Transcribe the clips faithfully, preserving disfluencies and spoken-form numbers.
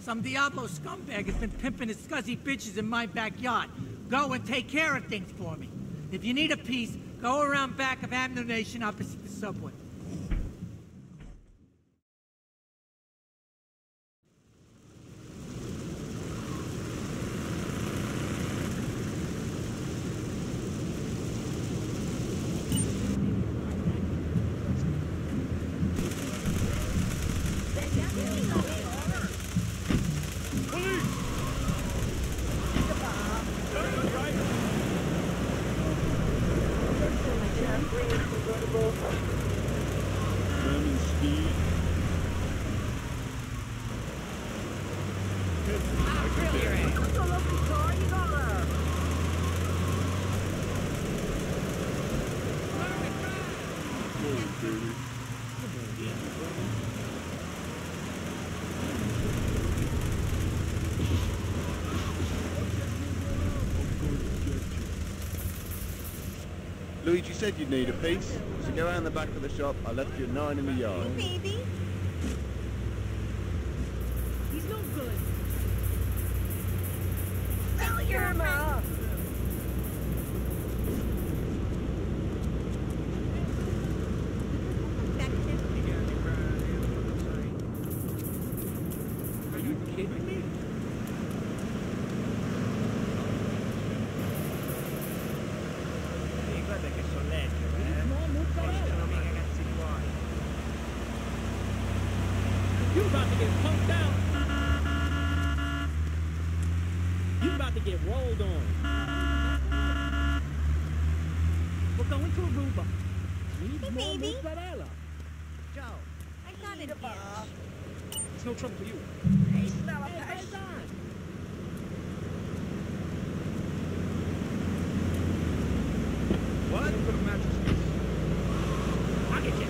Some Diablo scumbag has been pimping his scuzzy bitches in my backyard. Go and take care of things for me. If you need a piece, go around back of Abner Nation opposite the subway. Luigi said you'd need a piece, so go around the back of the shop. I left you nine in the yard. Hey, baby. He's no good. Sell your mouth! Are you kidding me? You about to get pumped out. You about to get rolled on. We're going to Ruba. Hey, baby. Joe, I got it. It's no trouble for you. Hey, smell a passion. What? For the mattress. I get you.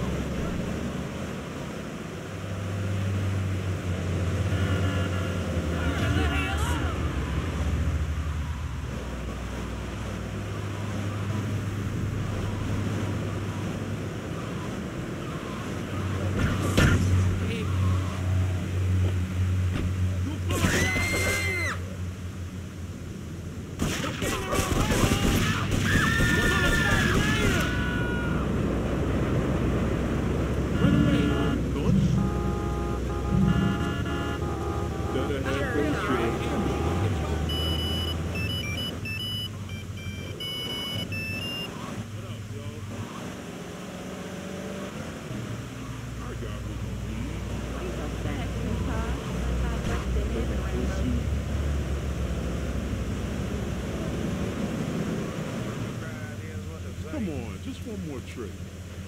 Come on, just one more trick.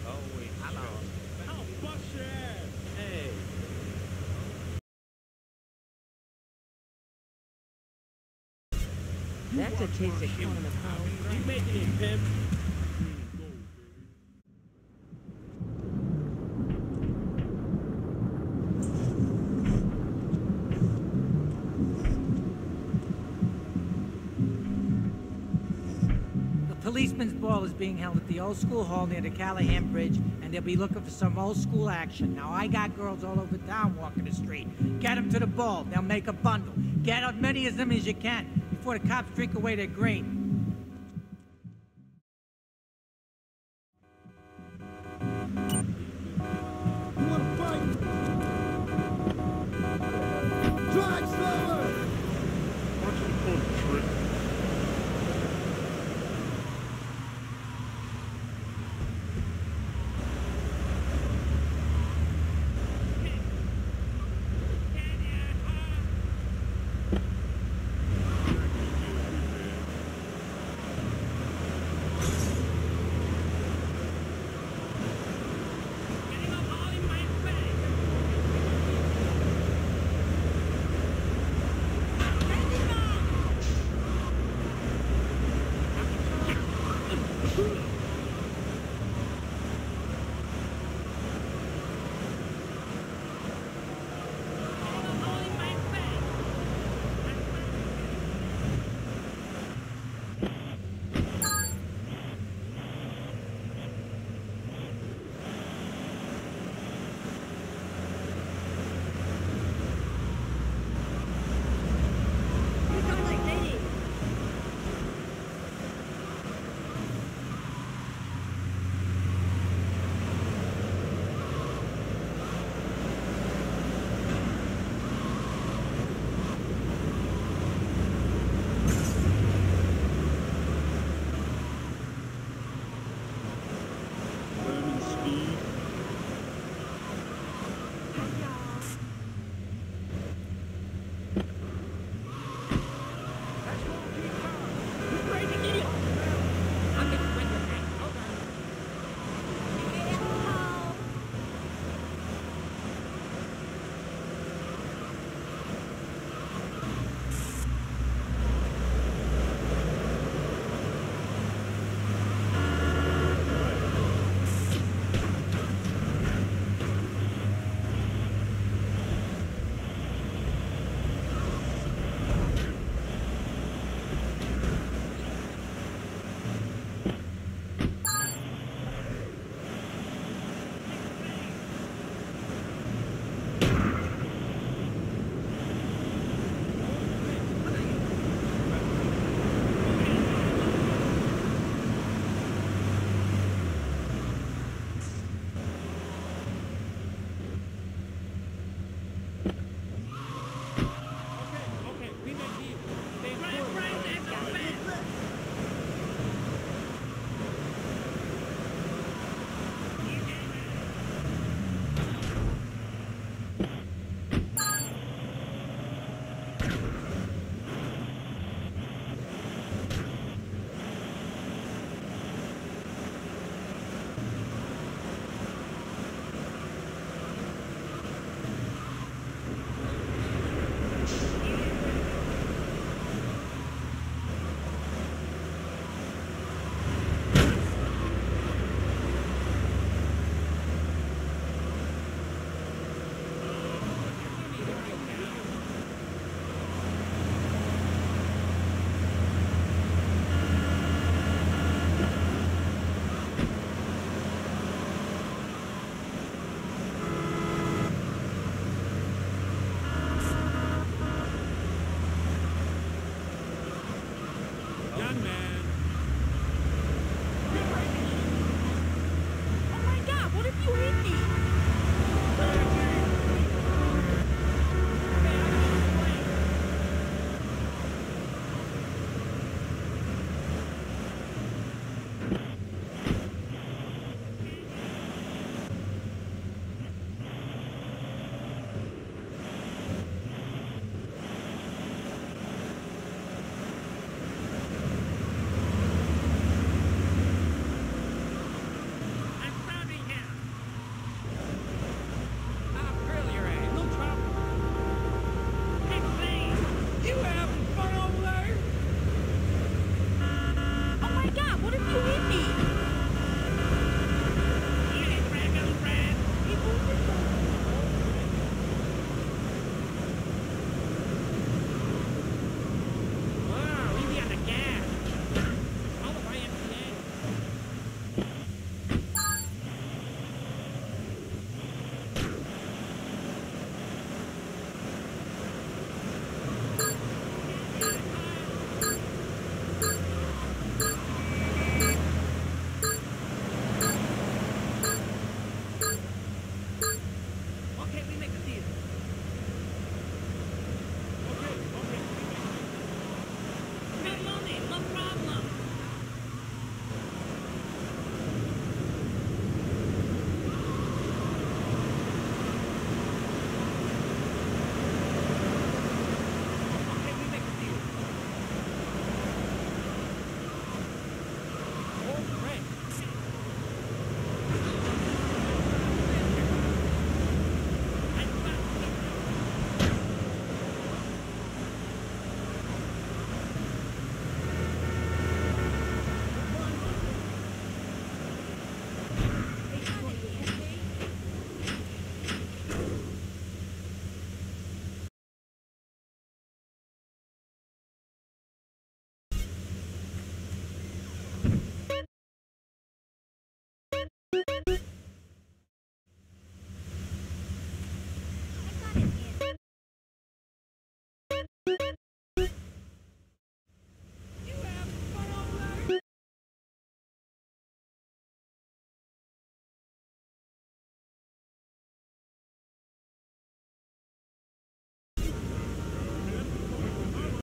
Oh, wait, hello. I'll bust your ass. Hey. That's a taste of killing the power. You making it, pimp? Policeman's ball is being held at the Old School Hall near the Callahan Bridge, and they'll be looking for some old school action. Now, I got girls all over town walking the street. Get them to the ball. They'll make a bundle. Get as many of them as you can before the cops drink away their green.